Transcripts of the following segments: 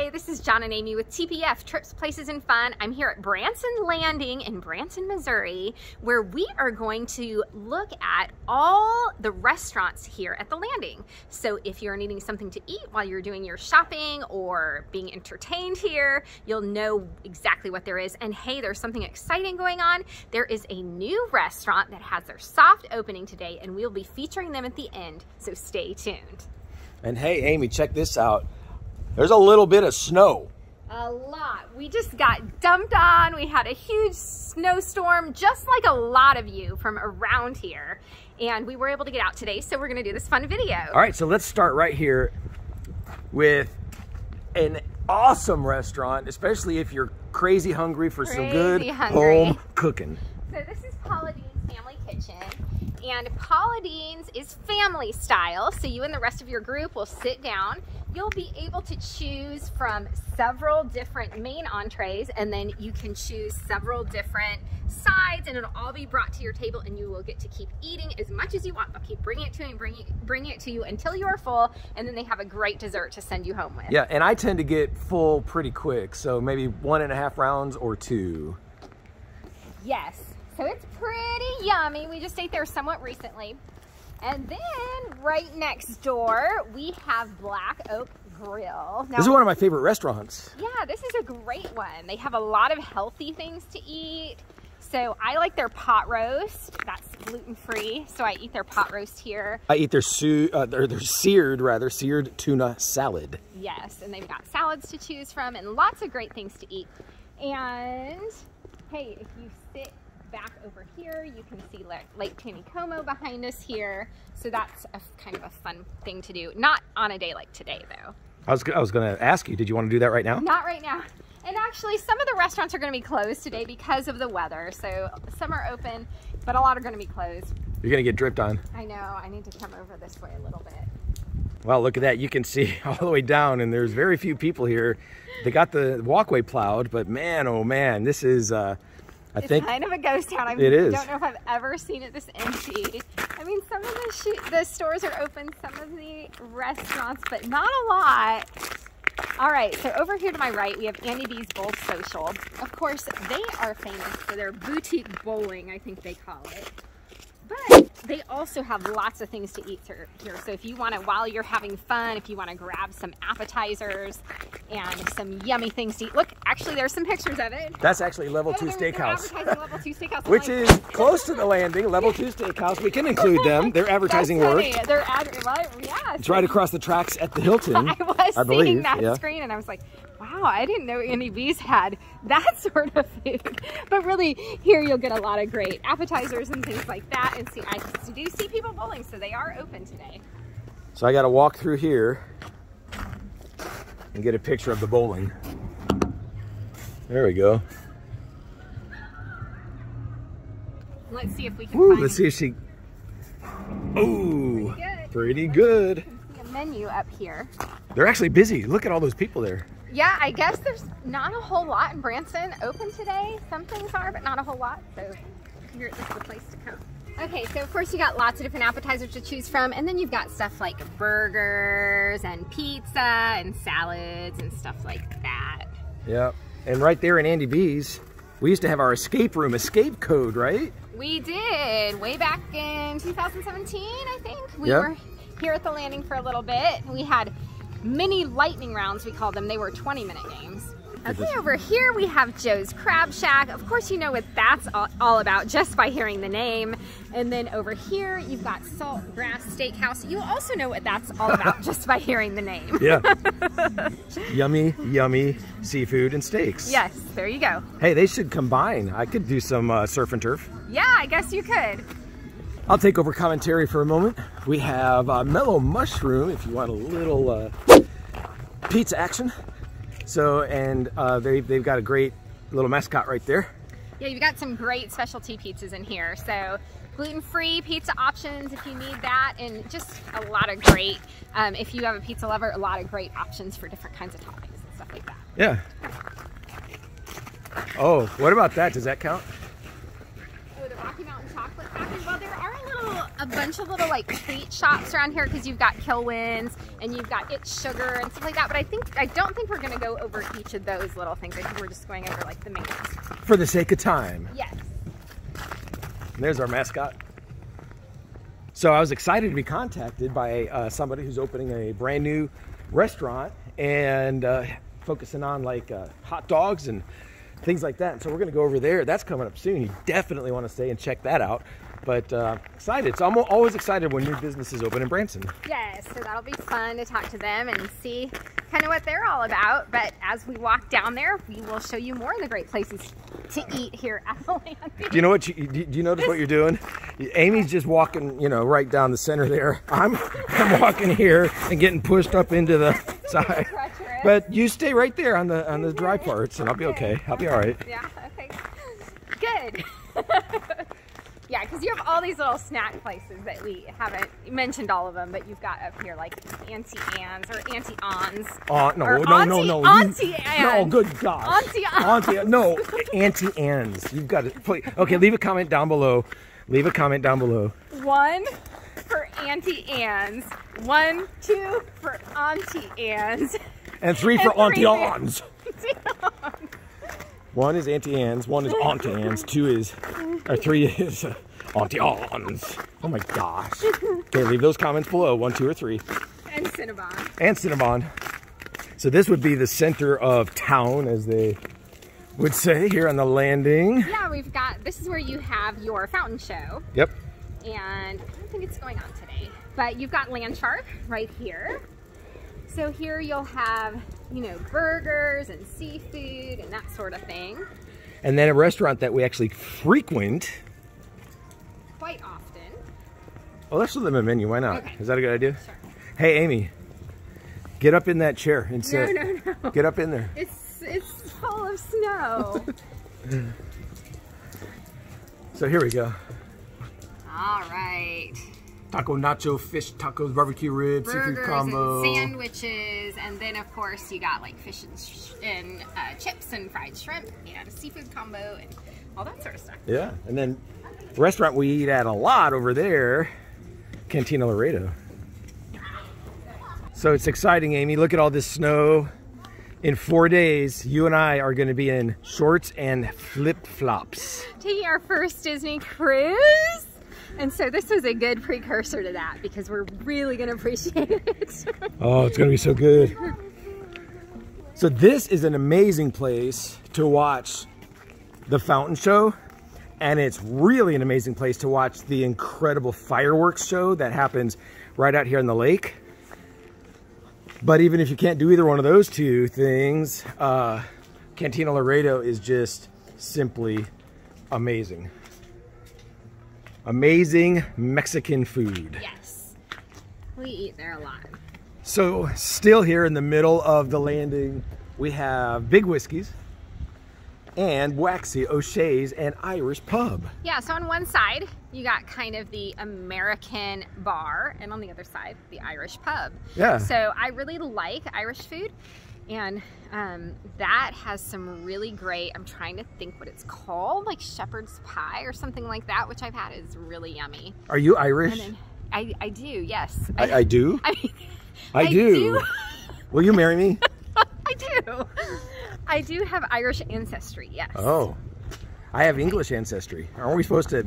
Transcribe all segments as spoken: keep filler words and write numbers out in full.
Hi, this is John and Amy with T P F Trips, Places, and Fun. I'm here at Branson Landing in Branson, Missouri, where we are going to look at all the restaurants here at the Landing. So if you're needing something to eat while you're doing your shopping or being entertained here, you'll know exactly what there is. And hey, there's something exciting going on. There is a new restaurant that has their soft opening today, and we'll be featuring them at the end, so stay tuned. And hey, Amy, check this out. There's a little bit of snow. A lot. We just got dumped on. We had a huge snowstorm, just like a lot of you from around here. And we were able to get out today, so we're going to do this fun video. All right, so let's start right here with an awesome restaurant, especially if you're crazy hungry for crazy some good hungry. home cooking. So this is Paula Deen's Family Kitchen. And Paula Deen's is family style, so you and the rest of your group will sit down. You'll be able to choose from several different main entrees, and then you can choose several different sides, and it'll all be brought to your table, and you will get to keep eating as much as you want. They'll keep bringing it to you and bringing it, bringing it to you until you are full, and then they have a great dessert to send you home with. Yeah, and I tend to get full pretty quick, so maybe one and a half rounds or two. Yes. So it's pretty yummy. We just ate there somewhat recently. And then right next door, we have Black Oak Grill. Now, this is one of my favorite restaurants. Yeah, this is a great one. They have a lot of healthy things to eat. So I like their pot roast. That's gluten-free, so I eat their pot roast here. I eat their, su uh, their, their seared, rather, seared tuna salad. Yes, and they've got salads to choose from and lots of great things to eat. And, hey, if you sit back over here, you can see Lake Taneycomo behind us here. So that's a kind of a fun thing to do. Not on a day like today, though. I was, I was going to ask you, did you want to do that right now? Not right now. And actually, some of the restaurants are going to be closed today because of the weather. So some are open, but a lot are going to be closed. You're going to get dripped on. I know. I need to come over this way a little bit. Well, look at that. You can see all the way down, and there's very few people here. They got the walkway plowed, but man, oh man, this is... Uh, I it's think kind of a ghost town. I it is. don't know if I've ever seen it this empty. I mean, some of the, sh the stores are open, some of the restaurants, but not a lot. All right, so over here to my right, we have Annie B's Bowl Social. Of course, they are famous for their boutique bowling, I think they call it. But they also have lots of things to eat here. So if you want to, while you're having fun, if you want to grab some appetizers and some yummy things to eat. Look, actually, there's some pictures of it. That's actually Level two Steakhouse. Level two Steakhouse. Which is close to the Landing, Level two Steakhouse. We can include them. They're advertising work. They're ad well, yeah. It's right across the tracks at the Hilton. I was I believe. seeing that yeah. screen, and I was like, wow, I didn't know Annie B's had that sort of food. But really, here you'll get a lot of great appetizers and things like that. And see, I do see people bowling, so they are open today. So I got to walk through here and get a picture of the bowling. There we go. Let's see if we can Ooh, find Let's see if she... Oh, pretty good. Pretty good. See a menu up here. They're actually busy. Look at all those people there. Yeah, I guess there's not a whole lot in Branson open today. Some things are, but not a whole lot. So here is the place to come. Okay, so of course you got lots of different appetizers to choose from, and then you've got stuff like burgers and pizza and salads and stuff like that. Yeah, and right there in Annie B's, we used to have our escape room escape code, right? We did, way back in two thousand seventeen, I think. We yeah. were here at the Landing for a little bit. We had mini lightning rounds, we called them. They were twenty minute games. Okay, over here we have Joe's Crab Shack. Of course, you know what that's all about just by hearing the name. And then over here, you've got Salt Grass Steakhouse. You also know what that's all about just by hearing the name. Yeah. Yummy, yummy seafood and steaks. Yes, there you go. Hey, they should combine. I could do some uh, surf and turf. Yeah, I guess you could. I'll take over commentary for a moment. We have uh, Mellow Mushroom if you want a little uh, pizza action. So, and uh, they, they've got a great little mascot right there. Yeah, you've got some great specialty pizzas in here. So gluten-free pizza options if you need that, and just a lot of great, um, if you have a pizza lover, a lot of great options for different kinds of toppings and stuff like that. Yeah. Oh, what about that? Does that count? Oh, the Rocky Mountain chocolate factory. Well, there are a little a bunch of little like treat shops around here because you've got Kilwins and you've got It's Sugar and stuff like that. But I think I don't think we're gonna go over each of those little things. I think we're just going over like the main ones. For the sake of time. Yes. And there's our mascot. So I was excited to be contacted by uh, somebody who's opening a brand new restaurant and uh, focusing on like uh, hot dogs and things like that. And so we're gonna go over there. That's coming up soon. You definitely wanna stay and check that out. But uh, excited. So I'm always excited when new businesses open in Branson. Yes, so that'll be fun to talk to them and see kind of what they're all about. But as we walk down there, we will show you more of the great places to eat here at the Landing. Do you know what? You, do you notice what you're doing? Amy's just walking, you know, right down the center there. I'm, I'm walking here and getting pushed up into the side. But you stay right there on the on the dry parts, and I'll be okay. I'll be all right. Yeah. Okay. Good. Yeah, because you have all these little snack places that we haven't mentioned all of them, but you've got up here like Auntie Anne's or Auntie Anne's. Uh, no, or no, Auntie, no, no, no. Auntie Anne's. No, good gosh. Auntie Anne's. Auntie, no, Auntie Anne's. You've got to play. Okay, leave a comment down below. Leave a comment down below. One for Auntie Anne's. One, two for Auntie Anne's. And three for and three Auntie Anne's. Anne's. One is Auntie Anne's, one is Auntie Anne's, two is, or three is uh, Auntie Anne's. Oh my gosh. Okay, leave those comments below, one, two, or three. And Cinnabon. And Cinnabon. So this would be the center of town, as they would say, here on the Landing. Yeah, we've got, this is where you have your fountain show. Yep. And I don't think it's going on today, but you've got Landshark right here. So here you'll have, you know, burgers and seafood and that sort of thing. And then a restaurant that we actually frequent quite often. Well, let's look at the menu. Why not? Okay. Is that a good idea? Sure. Hey, Amy, get up in that chair and sit. No, no, no. Get up in there. It's it's full of snow. So here we go. All right. Taco nacho, fish tacos, barbecue ribs, burgers, seafood combo, and sandwiches, and then of course you got like fish and, sh and uh, chips and fried shrimp, you know, a seafood combo and all that sort of stuff. Yeah, and then the restaurant we eat at a lot over there, Cantina Laredo. So it's exciting, Amy. Look at all this snow. In four days, you and I are going to be in shorts and flip-flops. Taking our first Disney cruise. And so this was a good precursor to that because we're really going to appreciate it. Oh, it's going to be so good. So this is an amazing place to watch the fountain show. And it's really an amazing place to watch the incredible fireworks show that happens right out here on the lake. But even if you can't do either one of those two things, uh, Cantina Laredo is just simply amazing. Amazing Mexican food. Yes, we eat there a lot. So still here in the middle of the Landing, we have Big Whiskey's and Waxy O'Shea's and Irish Pub. Yeah, so on one side, you got kind of the American bar and on the other side, the Irish pub. Yeah. So I really like Irish food and um, that has some really great, I'm trying to think what it's called, like shepherd's pie or something like that, which I've had is really yummy. Are you Irish? Then, I, I do, yes. I, I, I do? I, mean, I, I do. do. Will you marry me? I do. I do have Irish ancestry, yes. Oh, I have English ancestry. Aren't we supposed to?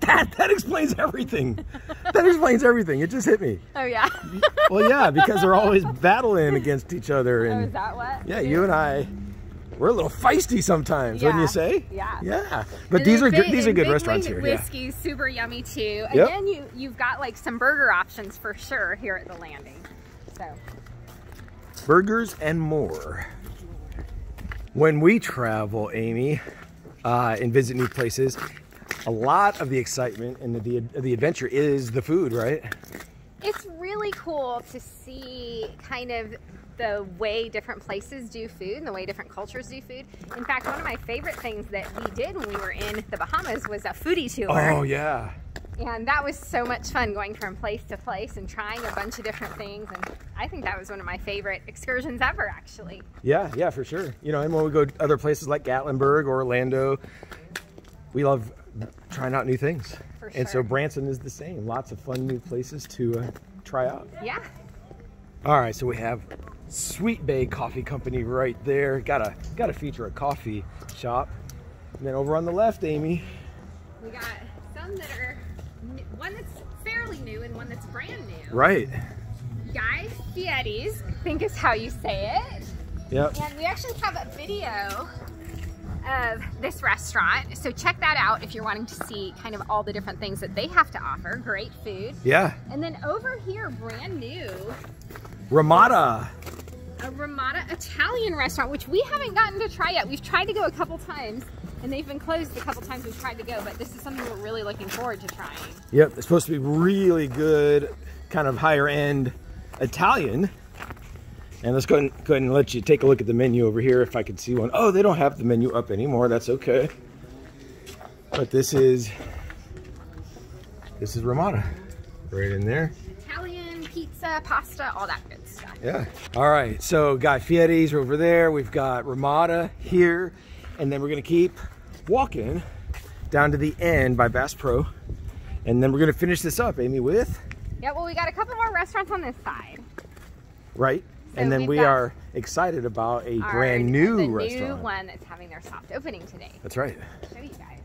That, that explains everything. That explains everything. It just hit me. Oh, yeah. Well, yeah, because they're always battling against each other. And, oh, is that what? Yeah, you and I, we're a little feisty sometimes, yeah. Wouldn't you say? Yeah. Yeah. But and these are, big, good, these are good restaurants here. Whiskey's yeah. super yummy, too. And yep. then you, you've got, like, some burger options for sure here at the Landing. So. Burgers and more. When we travel, Amy, uh, and visit new places, a lot of the excitement and the, the, the adventure is the food, right? It's really cool to see kind of the way different places do food and the way different cultures do food. In fact, one of my favorite things that we did when we were in the Bahamas was a foodie tour. Oh, yeah. And that was so much fun going from place to place and trying a bunch of different things. And I think that was one of my favorite excursions ever, actually. Yeah, yeah, for sure. You know, and when we go to other places like Gatlinburg or Orlando, we love trying out new things. For for sure. And so Branson is the same. Lots of fun new places to uh, try out. Yeah. All right, so we have Sweet Bay Coffee Company right there. Got to got to feature a coffee shop. And then over on the left, Amy, we got some that are one that's fairly new and one that's brand new. Right. Guy Fieri's, I think is how you say it. Yep. And we actually have a video of this restaurant, so check that out if you're wanting to see kind of all the different things that they have to offer. Great food. Yeah. And then over here, brand new, Ramata. A Ramata Italian restaurant, which we haven't gotten to try yet. We've tried to go a couple times, and they've been closed a couple times we've tried to go, but this is something we're really looking forward to trying. Yep, it's supposed to be really good, kind of higher-end Italian. And let's go ahead, and, go ahead and let you take a look at the menu over here if I could see one. Oh, they don't have the menu up anymore. That's okay. But this is, this is Ramata right in there. Italian, pizza, pasta, all that good stuff. Yeah. All right. So Guy Fieri's over there. We've got Ramata here. And then we're going to keep walking down to the end by Bass Pro. And then we're going to finish this up, Amy, with? Yeah, well, we got a couple more restaurants on this side. Right. So and then we are excited about a our, brand new the restaurant. New one that's having their soft opening today. That's right. I'll show you guys.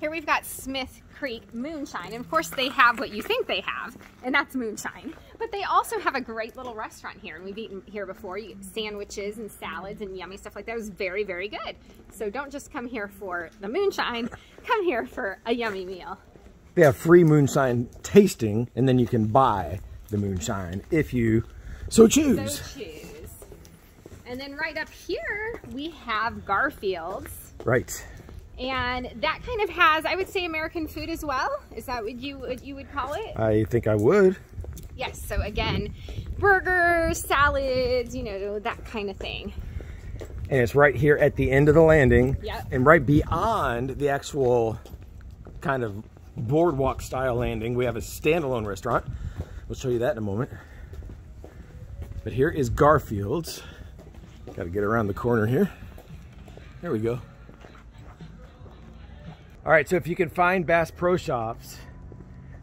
Here we've got Smith Creek Moonshine. And of course they have what you think they have, and that's moonshine. But they also have a great little restaurant here, and we've eaten here before. You get sandwiches and salads and yummy stuff like that. It was very, very good. So don't just come here for the moonshine, come here for a yummy meal. They have free moonshine tasting, and then you can buy the moonshine if you So choose. So choose. And then right up here, we have Garfield's. Right. And that kind of has, I would say, American food as well. Is that what you, what you would call it? I think I would. Yes. So again, burgers, salads, you know, that kind of thing. And it's right here at the end of the landing. Yep. And right beyond the actual kind of boardwalk style landing, we have a standalone restaurant. We'll show you that in a moment. But here is Garfield's. Gotta get around the corner here. There we go. All right, so if you can find Bass Pro Shops,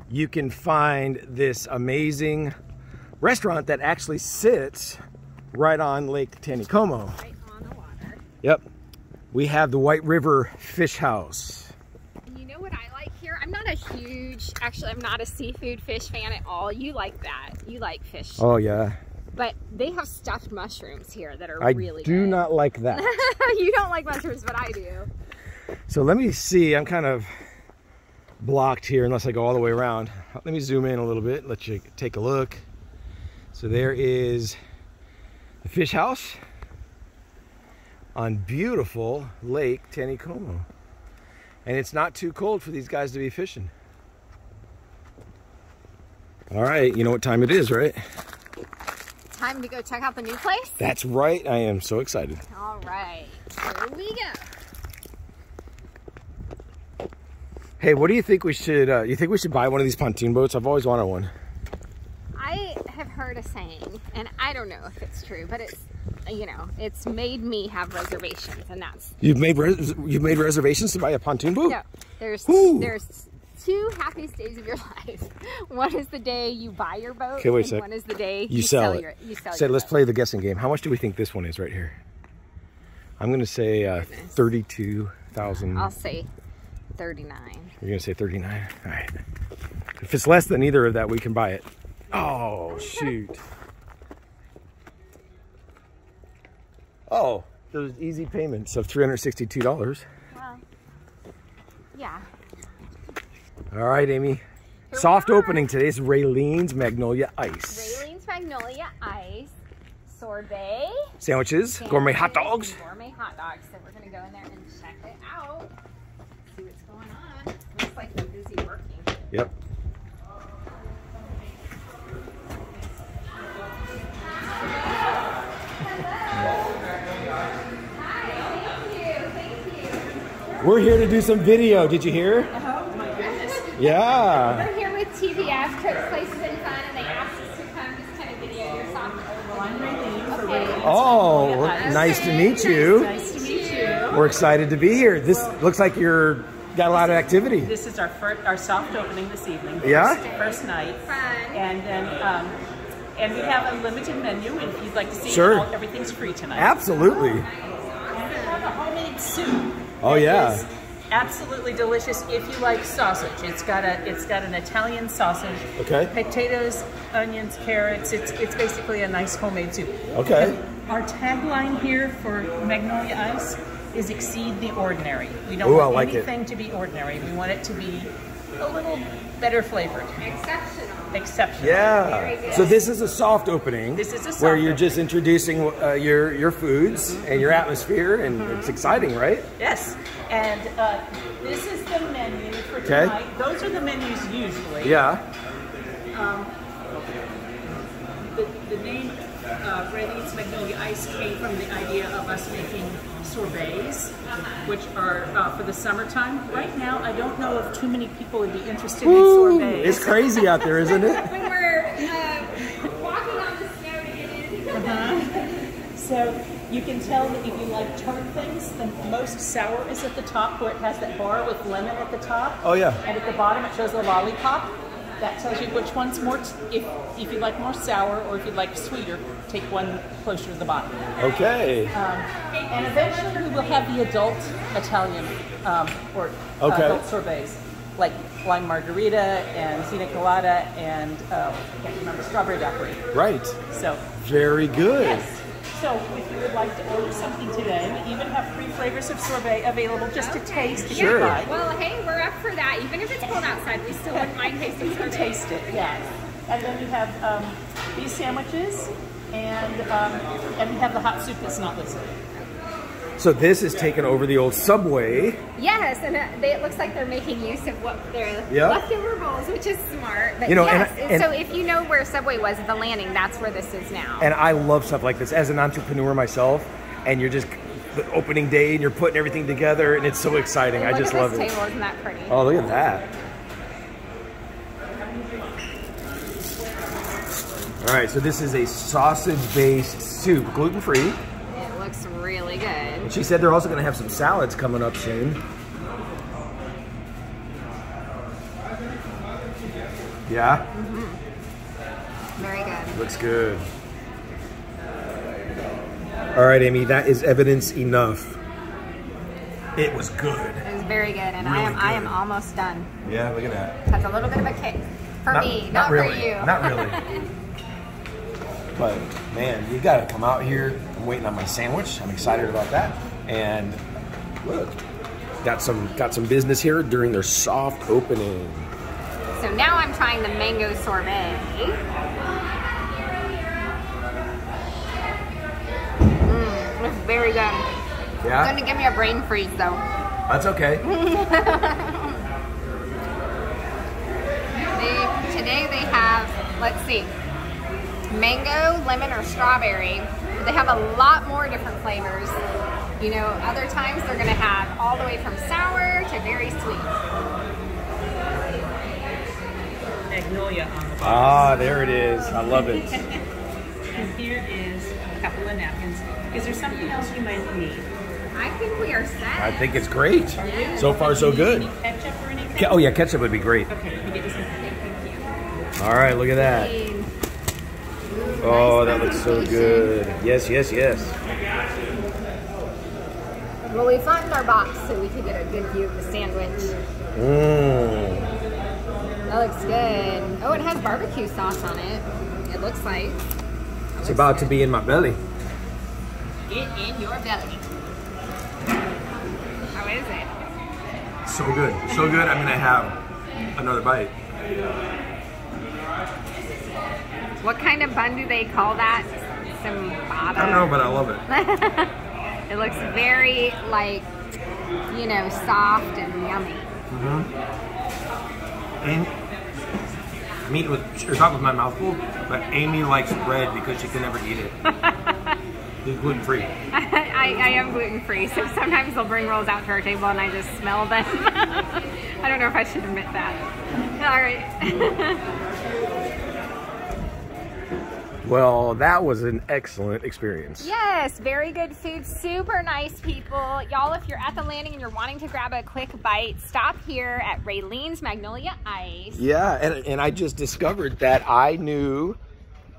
you can find this amazing restaurant that actually sits right on Lake Taneycomo. Right on the water. Yep. We have the White River Fish House. And you know what I like here? I'm not a huge, actually I'm not a seafood fish fan at all. You like that. You like fish. Oh yeah. But they have stuffed mushrooms here that are I really good. I do not like that. You don't like mushrooms, but I do. So let me see. I'm kind of blocked here unless I go all the way around. Let me zoom in a little bit, let you take a look. So there is the fish house on beautiful Lake Taneycomo. And it's not too cold for these guys to be fishing. All right, you know what time it is, right? Time to go check out the new place? That's right. I am so excited. All right. Here we go. Hey, what do you think we should, uh, you think we should buy one of these pontoon boats? I've always wanted one. I have heard a saying, and I don't know if it's true, but it's, you know, it's made me have reservations, and that's... You've made, res you've made reservations to buy a pontoon boat? No. There's, there's two happiest days of your life. One is the day you buy your boat, okay, wait a sec. One is the day you, you sell, sell it. Your, you sell Said, your let's boat. Play the guessing game. How much do we think this one is right here? I'm going to say uh, thirty-two thousand. I'll say thirty-nine. You're going to say thirty-nine? All right. If it's less than either of that, we can buy it. Oh, shoot. Oh, those easy payments of three hundred sixty-two dollars. Well, yeah. All right, Amy. Here Soft opening today is Raylene's Magnolia Ice. Raylene's Magnolia Ice, sorbet, sandwiches, sandwiches gourmet hot dogs. Gourmet hot dogs. So we're gonna go in there and check it out. See what's going on. Looks like they're busy working. Yep. Hi, thank you, thank you. We're here to do some video. Did you hear? Yeah. We're here with T P F Trips, Places, and Fun, and they asked us to come just kind of video your soft opening. Okay. Oh, nice to meet you. Nice to meet you. We're excited to be here. This looks like your Got a lot of activity. This is our first, our soft opening this evening. First, yeah. First night. Fun. And then, um, and we have a limited menu. And if you'd like to see, sure. All, everything's free tonight. Absolutely. Oh, nice. We have a homemade soup. Oh yeah. Is absolutely delicious. If you like sausage, it's got a, it's got an Italian sausage. Okay. Potatoes, onions, carrots. It's, it's basically a nice homemade soup. Okay. And our tagline here for Magnolia Ice is exceed the ordinary. We don't Ooh, want like anything it. to be ordinary. We want it to be a little better flavored. Exceptional. Exceptional. Yeah. So this is a soft opening. This is a soft where you're opening. just introducing uh, your your foods mm-hmm. and your atmosphere, and mm-hmm. it's exciting, right? Yes. And uh, this is the menu for okay. tonight. Those are the menus usually. Yeah. Um, the, the name uh, Raylene's Magnolia Ice came from the idea of us making sorbets, which are uh, for the summertime. Right now, I don't know if too many people would be interested Woo! in sorbets. It's crazy out there, isn't it? When we're uh, walking on the snow to get in. uh-huh. So you can tell that if you like tart things, the most sour is at the top, where it has that bar with lemon at the top. Oh yeah. And at the bottom, it shows a lollipop. That tells you which one's more, t if, if you'd like more sour or if you'd like sweeter, take one closer to the bottom. Okay. Um, and eventually we will have the adult Italian um, or okay. uh, adult sorbets, like lime margarita and pina colada and, uh, I can't remember, strawberry daiquiri. Right. So. Very good. Yes. So if you would like to order something today, we even have three flavors of sorbet available just okay. to taste. To sure. Try. Well, hey, we're up for that. Even if it's cold outside, we still wouldn't mind tasting sorbet. You can taste it, yeah. And then we have um, these sandwiches, and um, and we have the hot soup that's not listed. So this is taking over the old Subway. Yes, and it, they, it looks like they're making use of what their yep. leftover bowls, which is smart. But you know, yes, and, and, so if you know where Subway was at the landing, that's where this is now. And I love stuff like this as an entrepreneur myself, and you're just the opening day and you're putting everything together, and it's so exciting. I just love it. Look at this table, isn't that pretty? Oh, look at that! All right, so this is a sausage-based soup, gluten-free. Looks really good. And she said they're also going to have some salads coming up soon. Yeah? Mm-hmm. Very good. Looks good. All right, Amy, that is evidence enough. It was good. It was very good, and really I am good. I am almost done. Yeah, look at that. That's a little bit of a kick. For not, me, not, not really. for you. Not really. But man, you gotta come out here. I'm waiting on my sandwich. I'm excited about that. And look, got some got some business here during their soft opening. So now I'm trying the mango sorbet. Mmm, it's very good. Yeah. It's gonna give me a brain freeze though. That's okay. they, today they have, let's see. Mango, lemon, or strawberry. They have a lot more different flavors. You know, other times they're gonna have all the way from sour to very sweet. Magnolia on the box. Ah, there it is. I love it. And here is a couple of napkins. Is there something else you might need? I think we are set. I think it's great. Yeah. So far, so good. Any ketchup or anything? Oh yeah, ketchup would be great. Okay, let me get this in. Thank you. All right, look at that. Oh, that looks so good. Yes, yes, yes. Well, we flattened our box so we could get a good view of the sandwich. Mmm. That looks good. Oh, it has barbecue sauce on it. It looks like. It it's looks about good. to be in my belly. Get in your belly. How is it? So good. So good, I'm going to have another bite. What kind of bun do they call that? Cinnabon. I don't know, but I love it. It looks very, like, you know, soft and yummy. Mm-hmm. And meat with, it's not with my mouth full, but Amy likes bread because she can never eat it. She's gluten free. I, I am gluten free, so sometimes they'll bring rolls out to our table and I just smell them. I don't know if I should admit that. All right. Well, that was an excellent experience. Yes, very good food, super nice people. Y'all, if you're at the landing and you're wanting to grab a quick bite, stop here at Raylene's Magnolia Ice. Yeah, and, and I just discovered that I knew,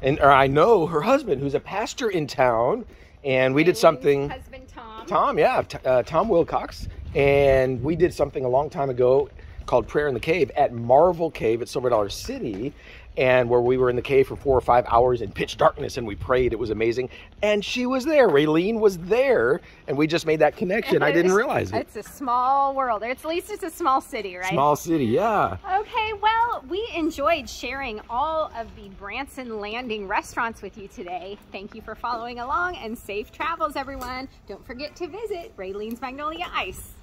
and or I know her husband, who's a pastor in town, and we did something. Husband Tom. Tom, yeah, uh, Tom Wilcox. And we did something a long time ago called Prayer in the Cave at Marvel Cave at Silver Dollar City, and where we were in the cave for four or five hours in pitch darkness and we prayed. It was amazing. And she was there. Raylene was there, and we just made that connection. I didn't realize it. It's a small world. It's, at least it's a small city, right? Small city, yeah. Okay, well, we enjoyed sharing all of the Branson Landing restaurants with you today. Thank you for following along, and safe travels, everyone. Don't forget to visit Raylene's Magnolia Ice.